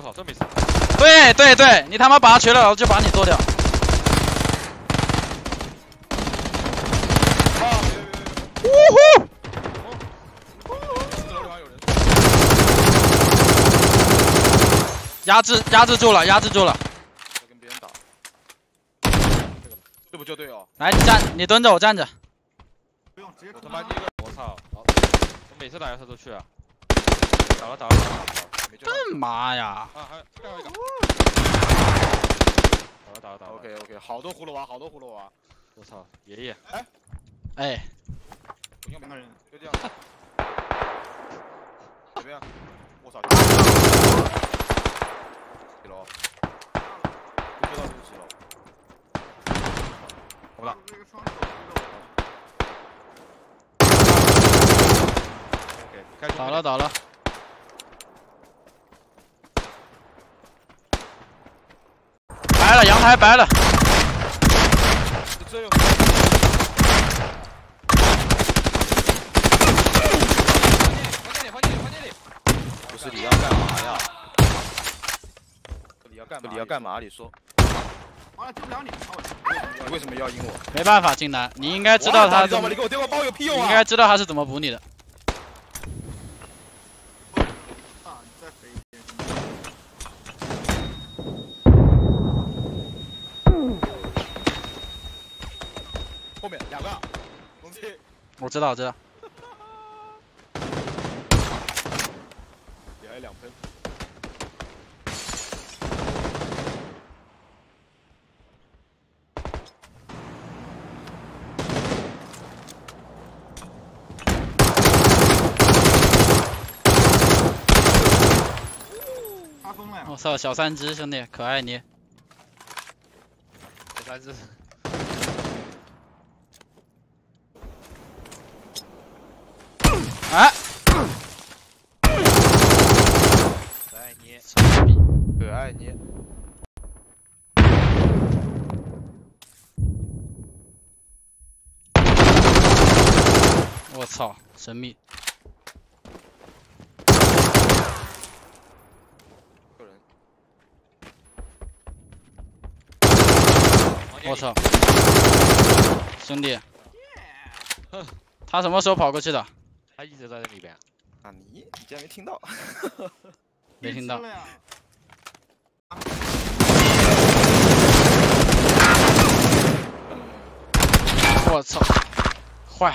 我操，真没死。对对对，你他妈拔瘸了，然后就把你做掉。啊！呜呼！ 压制住了！在跟别人打，这个这不就对哦？来，你站，你蹲着，我站着。不用，直接他妈第一个，我操！我每次打他都去啊。打了，干嘛呀？啊，还最后一个。打了。OK， 好多葫芦娃，好多葫芦娃。我操，爷爷。哎。不用别人，就这样。怎么样？我操！ 不知道。好了。OK， 倒了。白了，阳台白了。房间里。不是你要干嘛呀？ 你要干嘛？你说。完了，救不了你。你为什么要赢我？没办法，金南，你应该知道他。你知道吗？你给我电话包有屁用啊！你应该知道他是怎么补你的。啊！你再飞一遍。后面两个，龙七。我知道。也还两分。 我操，小三只兄弟，可爱你。小三只。哎、啊！可爱你，可爱你。我操，神秘。 我操，兄弟，他什么时候跑过去的？他一直在这里边。啊你竟然没听到？没听到。我操，坏。